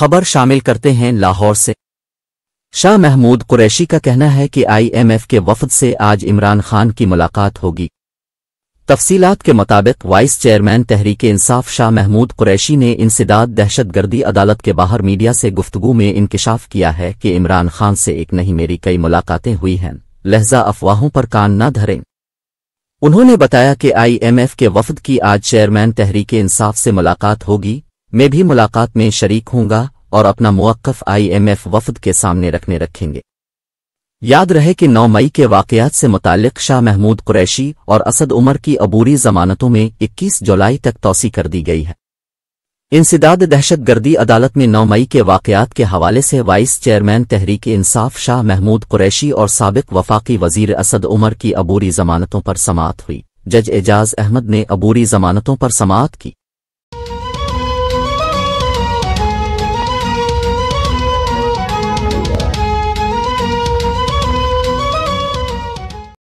खबर शामिल करते हैं लाहौर से। शाह महमूद क़ुरैशी का कहना है कि आईएमएफ के वफद से आज इमरान खान की मुलाकात होगी। तफसीलात के मुताबिक वाइस चेयरमैन तहरीक इंसाफ शाह महमूद क़ुरैशी ने इंसदाद दहशतगर्दी अदालत के बाहर मीडिया से गुफ्तगू में इंकशाफ किया है कि इमरान खान से एक नहीं मेरी कई मुलाकातें हुई हैं, लहजा अफवाहों पर कान न धरें। उन्होंने बताया कि आईएमएफ के वफद की आज चेयरमैन तहरीक इंसाफ से मुलाकात होगी, मैं भी मुलाकात में शरीक होऊंगा और अपना मुवक्कफ आईएमएफ वफद के सामने रखेंगे। याद रहे कि 9 मई के वाक़यात से मुतालिक शाह महमूद क़ुरैशी और असद उमर की अबूरी ज़मानतों में 21 जुलाई तक तौसी कर दी गई है। इंसदाद दहशतगर्दी अदालत में 9 मई के वाक़यात के हवाले से वाइस चेयरमैन तहरीक इंसाफ शाह महमूद क़ुरैशी और साबिक़ वफ़ाक़ी वज़ीर असद उमर की अबूरी ज़मानतों पर समाअत हुई। जज एजाज अहमद ने अबूरी ज़मानतों पर समाअत की।